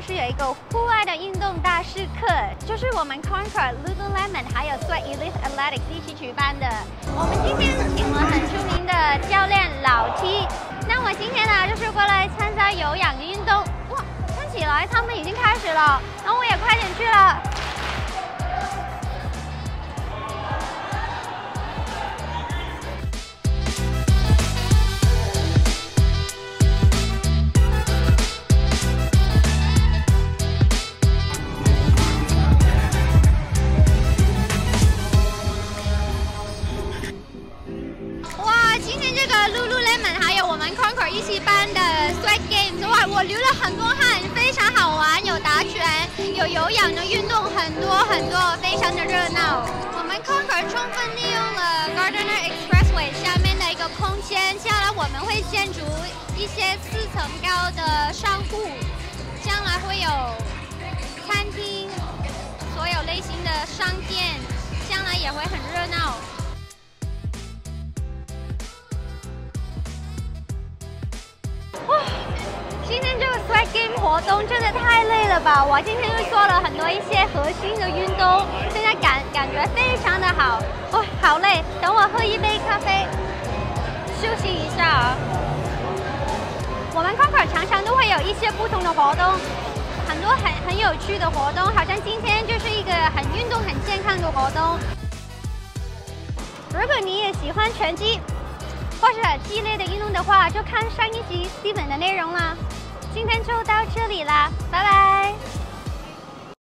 就是有一个户外的运动大师课，就是我们 Conquer、Lululemon 还有 Sweat Elite Athletics 一起举办的。我们今天请了很出名的教练老 T。那我今天呢，就是过来参加有氧的运动。哇，看起来他们已经开始了，然后我也快点去了。 一起办的 Sweat Games， 哇！我流了很多汗，非常好玩，有打拳，有有氧的运动，很多，非常的热闹。我们 Conquer 充分利用了 Gardener Expressway 下面的一个空间，将来我们会建筑一些4层高的商户，将来会有餐厅，所有类型的商店，将来也会很热闹。 今天这个 Sweat Game 活动真的太累了吧！我今天又做了很多一些核心的运动，现在感觉非常的好。哇，好累！等我喝一杯咖啡，休息一下啊。我们 Conquer 常常都会有一些不同的活动，很多很有趣的活动，好像今天就是一个很运动、很健康的活动。如果你也喜欢拳击， 或者激烈的运动的话，就看上一集基本的内容啦。今天就到这里啦，拜拜。